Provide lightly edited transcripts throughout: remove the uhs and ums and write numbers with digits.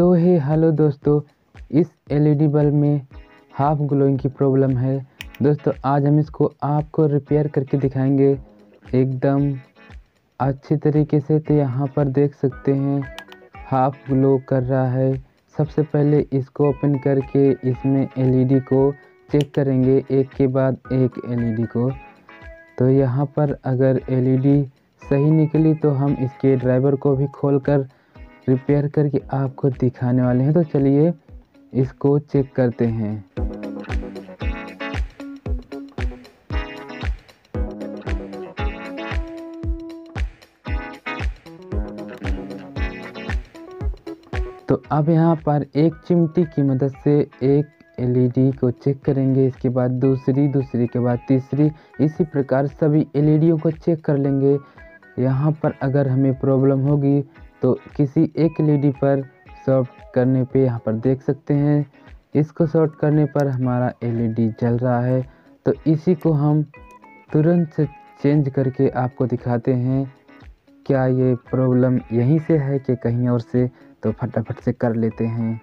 सो हे hello दोस्तों, इस LED bulb में हाफ ग्लोइंग की प्रॉब्लम है। दोस्तों आज हम इसको आपको रिपेयर करके दिखाएंगे एकदम अच्छी तरीके से। तो यहाँ पर देख सकते हैं हाफ ग्लो कर रहा है। सबसे पहले इसको ओपन करके इसमें एलईडी को चेक करेंगे एक के बाद एक एलईडी को। तो यहाँ पर अगर एलईडी सही निकली तो हम इसके ड्राइवर को भी खोलकर रिपेयर करके आपको दिखाने वाले हैं। तो चलिए इसको चेक करते हैं। तो अब यहाँ पर एक चिमटी की मदद से एक एलईडी को चेक करेंगे, इसके बाद दूसरी के बाद तीसरी, इसी प्रकार सभी एलईडीओ को चेक कर लेंगे। यहाँ पर अगर हमें प्रॉब्लम होगी तो किसी एक एलईडी पर शॉर्ट करने पे यहाँ पर देख सकते हैं, इसको शॉर्ट करने पर हमारा एलईडी जल रहा है। तो इसी को हम तुरंत से चेंज करके आपको दिखाते हैं क्या ये प्रॉब्लम यहीं से है कि कहीं और से। तो फटाफट से कर लेते हैं।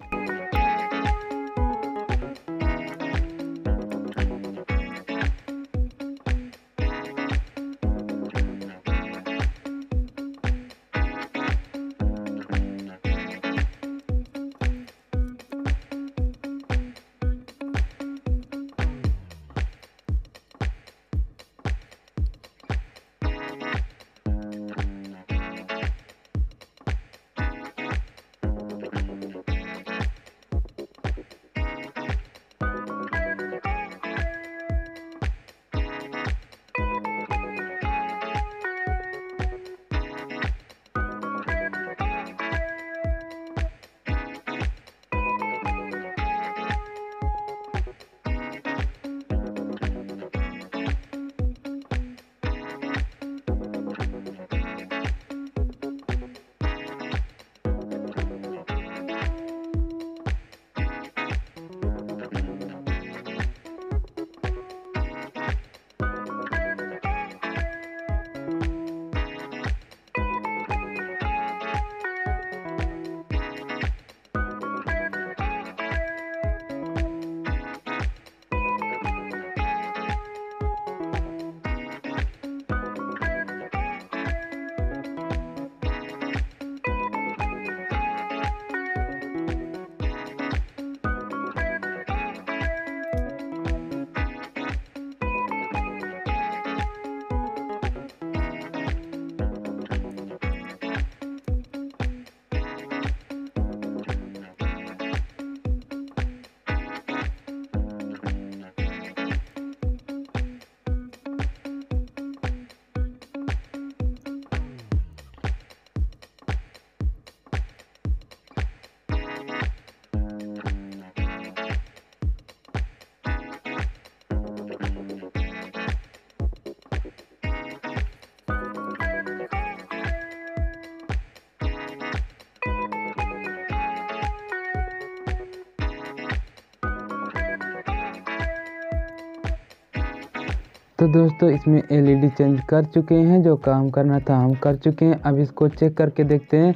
तो दोस्तों इसमें एलईडी चेंज कर चुके हैं, जो काम करना था हम कर चुके हैं। अब इसको चेक करके देखते हैं।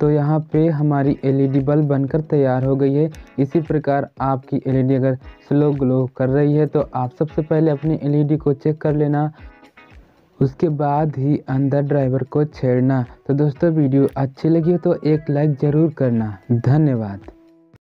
तो यहाँ पे हमारी एलईडी बल्ब बनकर तैयार हो गई है। इसी प्रकार आपकी एलईडी अगर स्लो ग्लो कर रही है तो आप सबसे पहले अपनी एलईडी को चेक कर लेना, उसके बाद ही अंदर ड्राइवर को छेड़ना। तो दोस्तों वीडियो अच्छी लगी तो एक लाइक ज़रूर करना। धन्यवाद।